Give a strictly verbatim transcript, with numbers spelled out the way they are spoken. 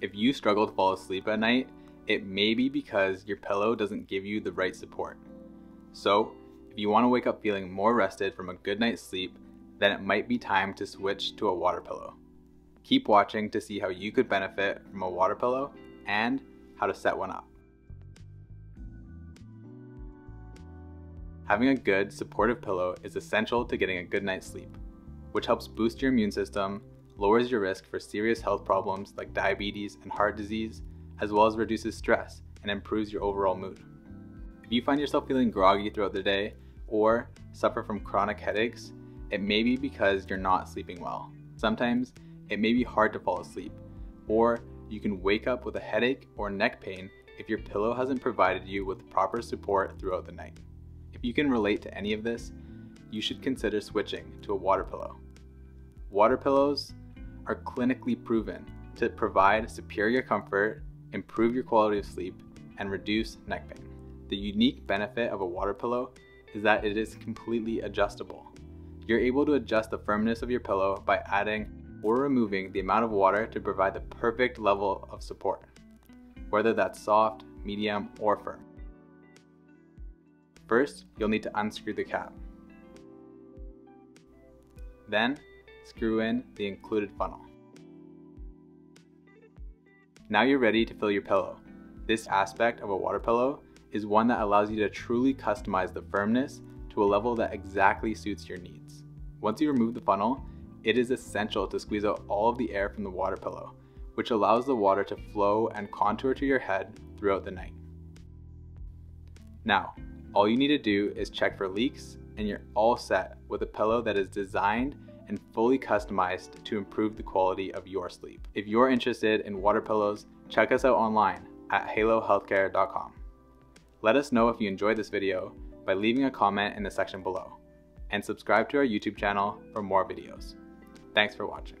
If you struggle to fall asleep at night, it may be because your pillow doesn't give you the right support. So, if you want to wake up feeling more rested from a good night's sleep, then it might be time to switch to a water pillow. Keep watching to see how you could benefit from a water pillow and how to set one up. Having a good, supportive pillow is essential to getting a good night's sleep, which helps boost your immune system, lowers your risk for serious health problems like diabetes and heart disease, as well as reduces stress and improves your overall mood. If you find yourself feeling groggy throughout the day or suffer from chronic headaches, it may be because you're not sleeping well. Sometimes it may be hard to fall asleep, or you can wake up with a headache or neck pain if your pillow hasn't provided you with proper support throughout the night. If you can relate to any of this, you should consider switching to a water pillow. Water pillows are clinically proven to provide superior comfort, improve your quality of sleep, and reduce neck pain. The unique benefit of a water pillow is that it is completely adjustable. You're able to adjust the firmness of your pillow by adding or removing the amount of water to provide the perfect level of support, whether that's soft, medium, or firm. First, you'll need to unscrew the cap. Then, screw in the included funnel. Now you're ready to fill your pillow. This aspect of a water pillow is one that allows you to truly customize the firmness to a level that exactly suits your needs. Once you remove the funnel, it is essential to squeeze out all of the air from the water pillow, which allows the water to flow and contour to your head throughout the night. Now, all you need to do is check for leaks, and you're all set with a pillow that is designed and fully customized to improve the quality of your sleep. If you're interested in water pillows, check us out online at halo healthcare dot com. Let us know if you enjoyed this video by leaving a comment in the section below, and subscribe to our YouTube channel for more videos. Thanks for watching.